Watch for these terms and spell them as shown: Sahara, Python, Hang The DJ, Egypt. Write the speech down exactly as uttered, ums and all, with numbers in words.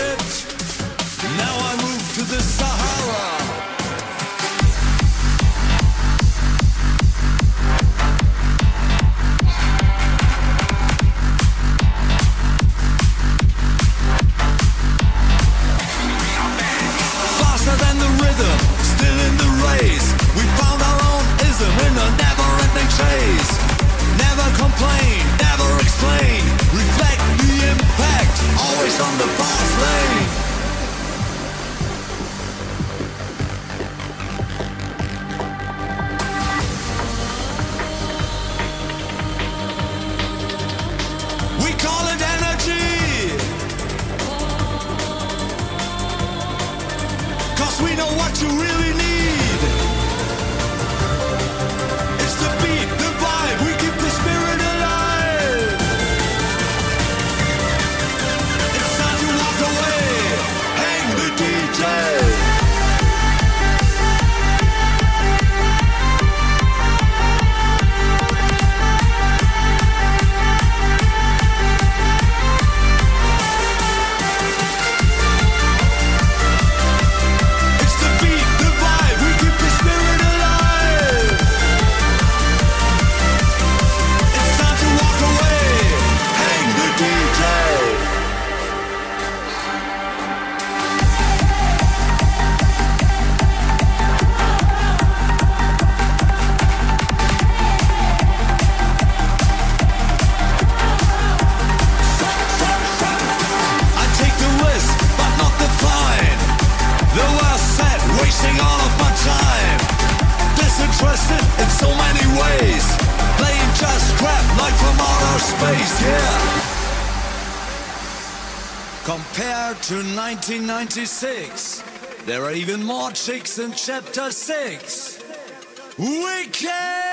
Egypt. Now I move to the Sahara. Faster than the rhythm, still in the race. We found our own ism in a never-ending chase. Never complain, never explain. Reflect the impact, always on the fast lane. We know what you really need. It's the beat, the vibe. We keep the spirit alive. It's time to walk away. Hang the D J. All of my time, disinterested in so many ways. They just grab light from outer space, yeah. Compared to nineteen ninety-six, there are even more chicks in chapter six. We can.